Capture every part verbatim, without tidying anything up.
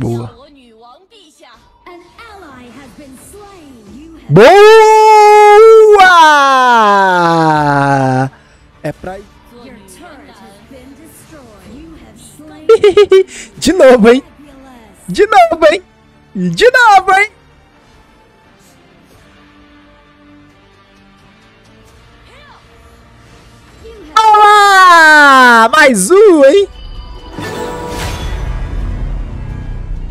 Boa. Boa! É pra... De novo, hein? De novo, hein? De novo, hein? Olá! Mais um, hein?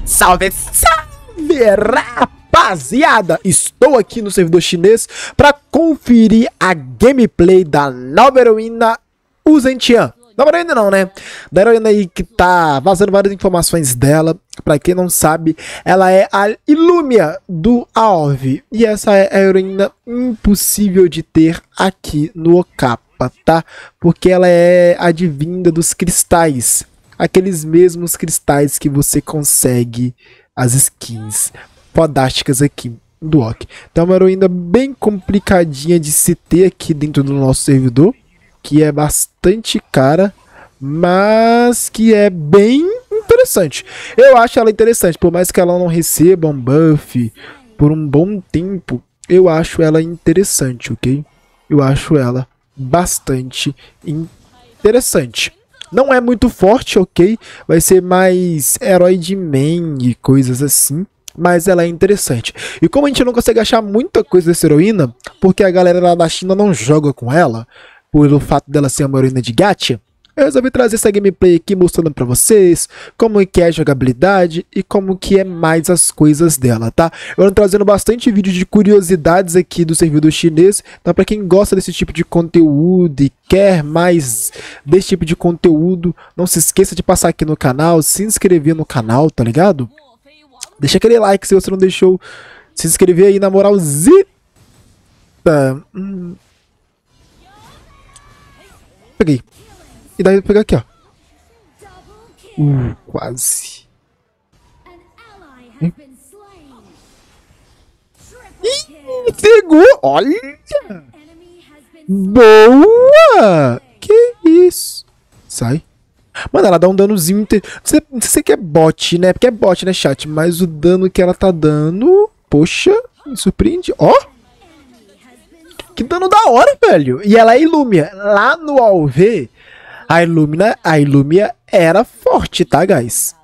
Salve, salve, rapaziada! Estou aqui no servidor chinês para conferir a gameplay da nova heroína Wu Zetian. Nova heroína não, né? Da heroína aí que tá vazando várias informações dela. Pra quem não sabe, ela é a Illumia do AoV. E essa é a heroína impossível de ter aqui no Okapa, tá? Porque ela é advinda dos cristais. Aqueles mesmos cristais que você consegue as skins fodásticas aqui do Ok. Então é uma heroína bem complicadinha de se ter aqui dentro do nosso servidor. Que é bastante cara, mas que é bem interessante. Eu acho ela interessante, por mais que ela não receba um buff por um bom tempo, eu acho ela interessante, ok? Eu acho ela bastante interessante. Não é muito forte, ok? Vai ser mais herói de main e coisas assim. Mas ela é interessante. E como a gente não consegue achar muita coisa dessa heroína, porque a galera lá da China não joga com ela, pelo fato dela ser uma heroína de gacha, eu resolvi trazer essa gameplay aqui mostrando pra vocês como que é a jogabilidade e como que é mais as coisas dela, tá? Eu ando trazendo bastante vídeo de curiosidades aqui do servidor chinês, então pra quem gosta desse tipo de conteúdo e quer mais desse tipo de conteúdo, não se esqueça de passar aqui no canal, se inscrever no canal, tá ligado? Deixa aquele like se você não deixou, se inscrever aí na moralzita. Hum... Peguei. E daí eu vou pegar aqui, ó. Uh, quase. Ih, pegou! Olha! Boa! Que isso? Sai. Mano, ela dá um danozinho. Inter... Você, você que é bot, né? Porque é bot, né, chat? Mas o dano que ela tá dando... Poxa, me surpreende. Ó! Oh! Que dano da hora, velho. E ela é Illumia. Lá no AoV, a Illumia, a Illumia era forte, tá, guys?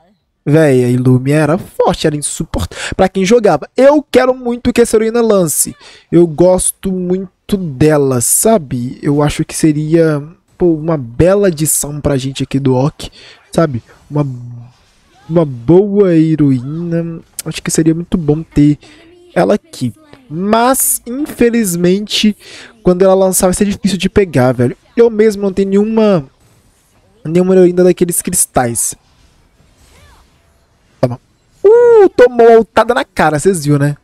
Véi, a Illumia era forte, era insuportável pra quem jogava. Eu quero muito que essa heroína lance. Eu gosto muito dela, sabe? Eu acho que seria, pô, uma bela adição pra gente aqui do Ok, sabe? Uma, uma boa heroína. Acho que seria muito bom ter ela aqui. Mas, infelizmente, quando ela lançar vai ser difícil de pegar, velho. Eu mesmo não tenho nenhuma nenhuma heroína daqueles cristais. Toma. Uh, tomou a altada na cara, vocês viram, né?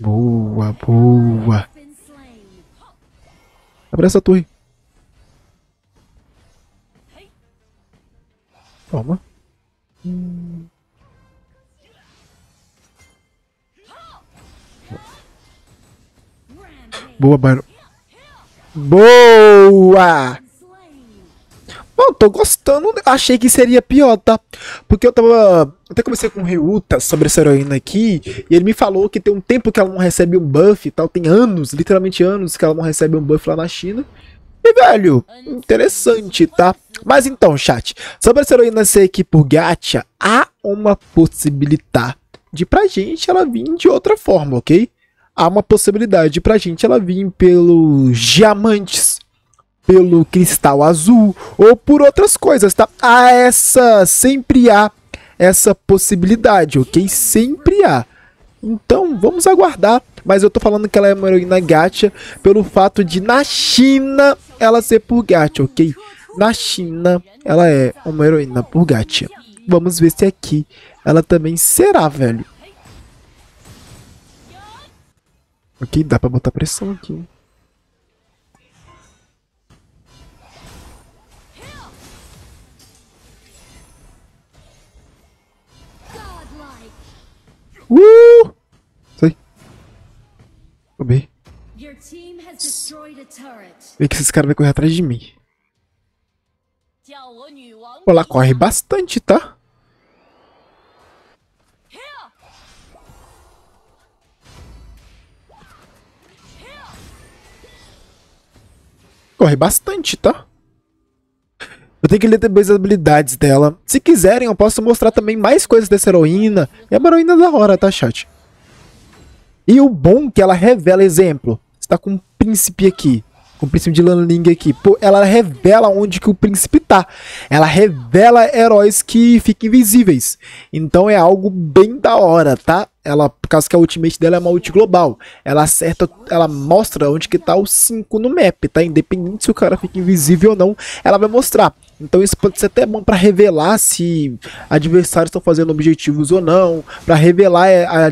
Boa, boa. Abre essa torre. Toma. Hum. Boa, Byron. Boa! Bom, tô gostando. Achei que seria pior, tá? Porque eu tava... Até comecei com o Ryuta sobre essa heroína aqui. E ele me falou que tem um tempo que ela não recebe um buff e tal. Tem anos, literalmente anos, que ela não recebe um buff lá na China. E, velho, interessante, tá? Mas então, chat. Sobre essa heroína ser aqui por gacha, há uma possibilidade de pra gente ela vir de outra forma, ok? Há uma possibilidade pra gente ela vir pelos diamantes, pelo cristal azul ou por outras coisas, tá? Há essa, sempre há essa possibilidade, ok? Sempre há. Então, vamos aguardar. Mas eu tô falando que ela é uma heroína gacha pelo fato de na China ela ser por gacha, ok? Na China ela é uma heroína por gacha. Vamos ver se aqui ela também será, velho. Ok, dá pra botar pressão aqui. Uh! Sai. Tomei. Vê que esses caras vão correr atrás de mim. Pô, ela corre bastante, tá? Corre bastante, tá? Eu tenho que ler também as habilidades dela. Se quiserem, eu posso mostrar também mais coisas dessa heroína. É uma heroína da hora, tá, chat? E o bom é que ela revela exemplo. Você tá com um príncipe aqui. Com o príncipe de Lanling aqui. Pô, ela revela onde que o príncipe tá. Ela revela heróis que ficam invisíveis. Então é algo bem da hora, tá? Ela, por causa que a ultimate dela é uma ult global. Ela acerta, ela mostra onde que tá o cinco no map, tá? Independente se o cara fica invisível ou não, ela vai mostrar. Então isso pode ser até bom pra revelar se adversários estão fazendo objetivos ou não, pra revelar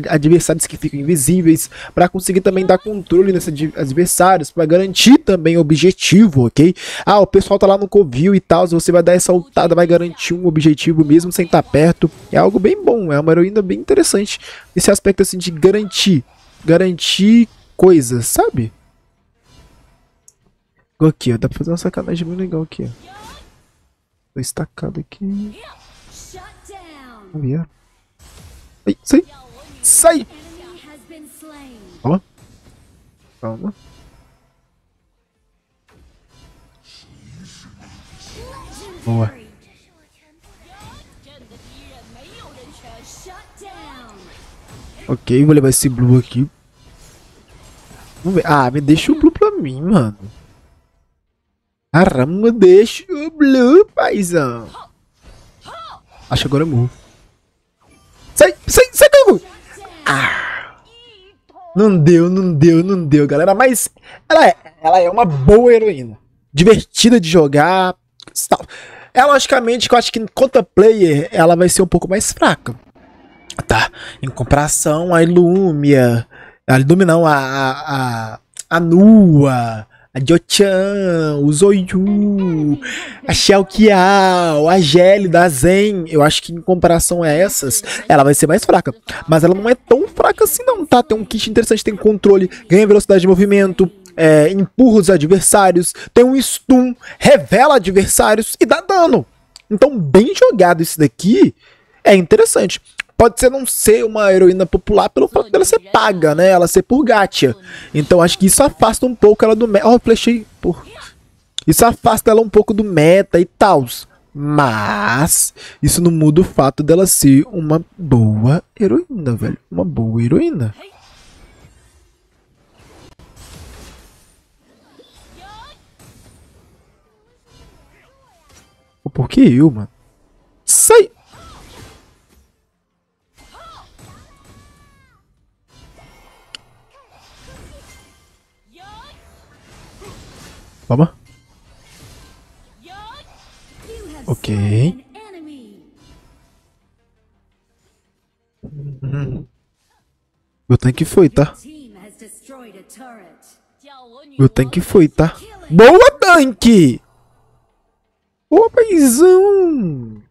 adversários que ficam invisíveis, pra conseguir também dar controle nesses adversários, pra garantir também objetivo, ok? Ah, o pessoal tá lá no covil e tal, você vai dar essa ultada, vai garantir um objetivo mesmo sem estar perto. É algo bem bom, é uma heroína bem interessante. Esse aspecto assim de garantir, garantir coisas, sabe? Aqui, ó, dá pra fazer uma sacanagem bem legal aqui, ó. Estacado aqui. Ai, sai! Sai! Calma. Calma. Boa. Ok, vou levar esse blue aqui. Vamos ver. Ah, me deixa o blue pra mim, mano. Caramba, deixa o blue, paizão. Acho que agora eu morro. Sai, sai, sai, Kangu! Ah, não deu, não deu, não deu, galera. Mas ela é, ela é uma boa heroína. Divertida de jogar. É, logicamente, que eu acho que contra player, ela vai ser um pouco mais fraca. Tá, em comparação a Illumia. A Illumia não, a... A, a, a Nua... A Jochan, o Zoyu, a Xiaoqiao, a Gélida, a Zen. Eu acho que em comparação a essas, ela vai ser mais fraca. Mas ela não é tão fraca assim não, tá? Tem um kit interessante, tem controle, ganha velocidade de movimento, é, empurra os adversários, tem um stun, revela adversários e dá dano. Então, bem jogado isso daqui, é interessante. Pode ser não ser uma heroína popular pelo fato dela ser paga, né? Ela ser por gacha. Então acho que isso afasta um pouco ela do meta. Oh, flechei. Por... Isso afasta ela um pouco do meta e tals. Mas isso não muda o fato dela ser uma boa heroína, velho. Uma boa heroína. Por que eu, mano? Sai! Toma. Ok. Meu tanque foi, tá? Meu tanque foi, tá? Boa, tanque! Ô, paizão!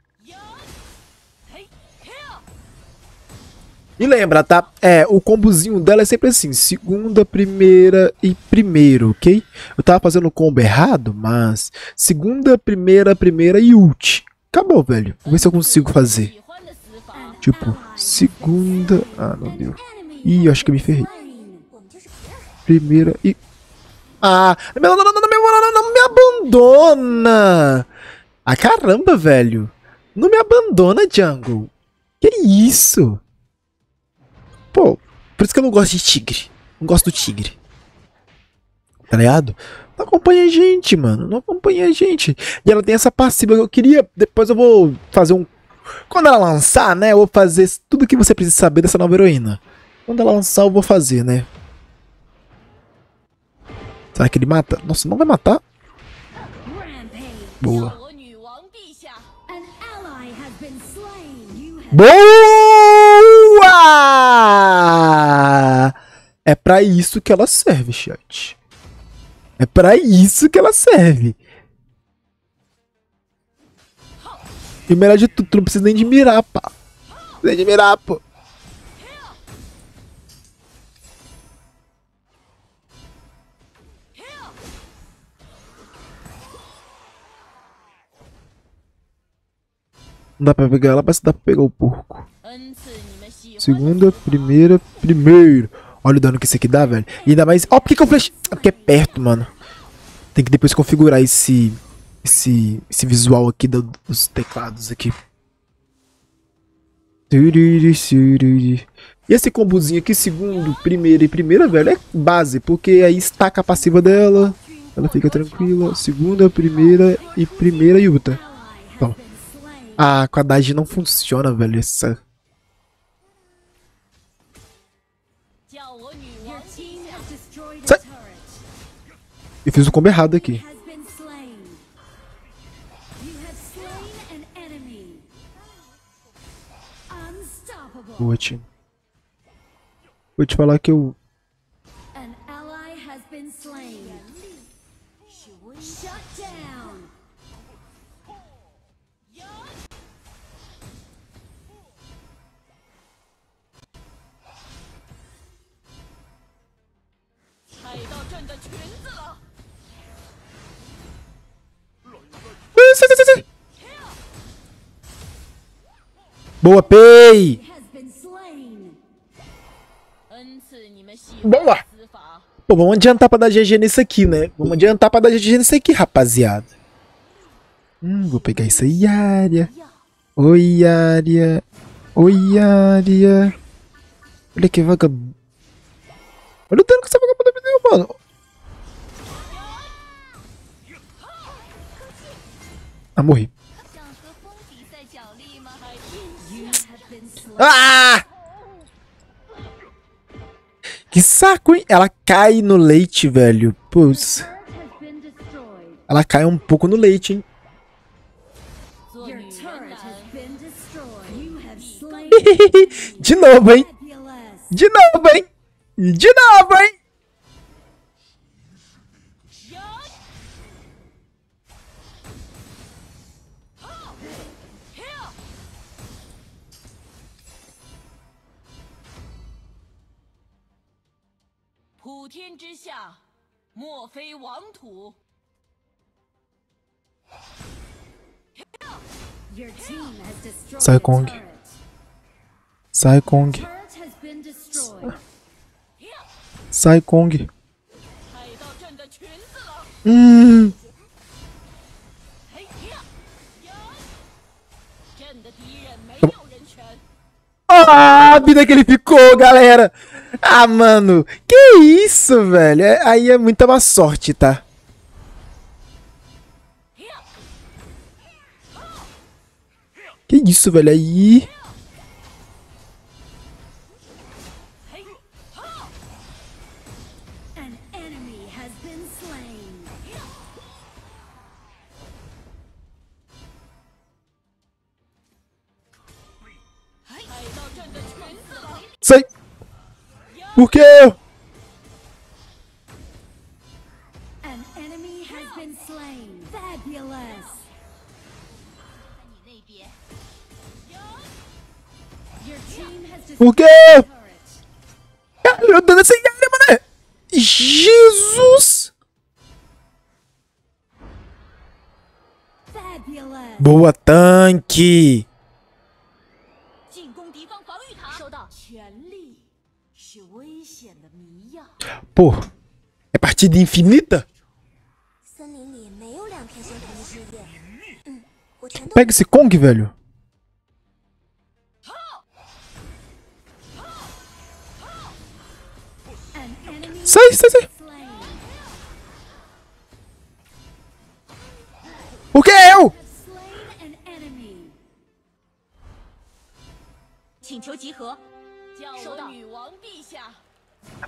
E lembra, tá? É, o combozinho dela é sempre assim, segunda, primeira e primeiro, ok? Eu tava fazendo o combo errado, mas segunda, primeira, primeira e ult. Acabou, velho. Vou ver se eu consigo fazer. Tipo, segunda... Ah, não deu. Ih, acho que eu me ferrei. Primeira e... Ah! Não, não, não, não, não, não, não me abandona! Ah, caramba, velho. Não me abandona, Jungle. Que isso? Pô, por isso que eu não gosto de tigre. Não gosto do tigre. Tá ligado? Não acompanha a gente, mano. Não acompanha a gente. E ela tem essa passiva que eu queria. Depois eu vou fazer um... Quando ela lançar, né? Eu vou fazer tudo que você precisa saber dessa nova heroína. Quando ela lançar, eu vou fazer, né? Será que ele mata? Nossa, não vai matar? Boa. Boa! É pra isso que ela serve, chat. É pra isso que ela serve. E o melhor de tudo, tu não precisa nem de mirar, pá. Não precisa de mirar, pô. Não dá pra pegar ela, mas dá pra pegar o porco. Segunda, primeira, primeiro. Olha o dano que isso aqui dá, velho. E ainda mais... Ó, oh, por que que eu flechei? Porque é perto, mano. Tem que depois configurar esse, esse, esse visual aqui do, dos teclados aqui. E esse combozinho aqui, segundo, primeiro e primeira, velho, é base, porque aí estaca a passiva dela, ela fica tranquila. Segunda, primeira e primeira e outra. Toma. Ah, com a Daji não funciona, velho, essa... Sai! Eu fiz o combo errado aqui. Boa, time. Vou te falar que eu... Boa, Pei! Boa! Pô, vamos adiantar pra dar G G nisso aqui, né? Vamos adiantar pra dar G G nisso aqui, rapaziada. Hum, vou pegar isso aí, área. Oi, área. Oi, área. Olha que vagabundo. Olha o dano que essa vagabunda me deu, mano. Ah, morri. Ah! Que saco, hein? Ela cai no leite, velho. Putz. Ela cai um pouco no leite, hein? De novo, hein? De novo, hein? De novo, hein? Sai, Kong. Sai, Kong. Sai, Kong. Hum. Ah, a vida que ele ficou, galera. Ah, mano. Que isso, velho. É, aí é muita má sorte, tá? Que isso, velho. Aí... Sai! Por quê? Por quê? Eu tô nessa área, mané! Jesus! Boa, tanque! Pô, é partida infinita? Pega esse Kong, velho. Sai, sai, sai. O que é eu?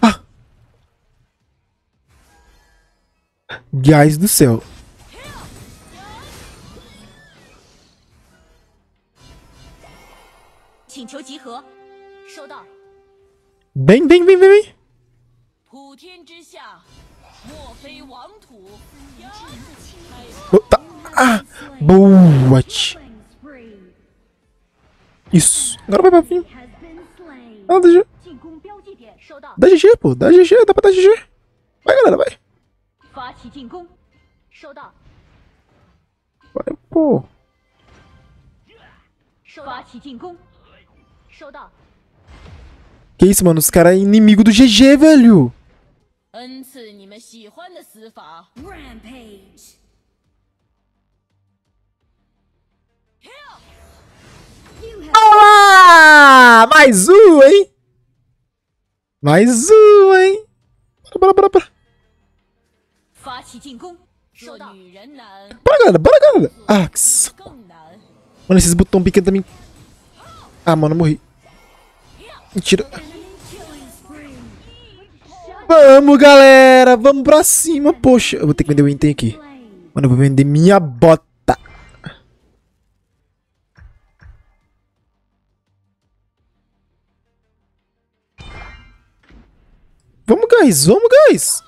Ah! Gás do céu. Bem, bem, bem, bem, bem. Oh, tá. Ah, boa. Isso. Agora vai pra fim. Ah, deixa. Dá G G, pô. Dá G G. Dá pra dar G G. Vai, galera, vai. Vai, pô. Que isso, mano? Os caras é inimigo do G G, velho. 恩赐你们喜欢的死法。Rampage. Olá! Mais um, hein? Mais um, hein? Bora, bora, bora, bora. Bora, galera, bora, galera. Ah, que saco. Mano, esses botões pequenos também. Ah, mano, eu morri. Mentira. Vamos, galera. Vamos pra cima, poxa. Eu vou ter que vender o item aqui. Mano, eu vou vender minha bota. Vamos, guys! Vamos, guys!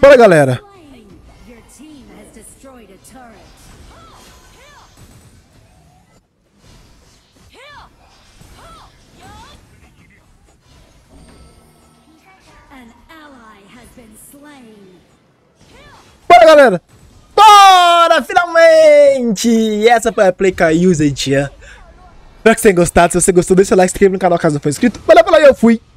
Bora, galera! Bora, galera! Bora! Finalmente! Essa foi a play com a Wu Zetian. Espero que vocês tenham gostado. Se você gostou, deixa o like, se inscreva no canal caso não for inscrito. Valeu, valeu, eu fui!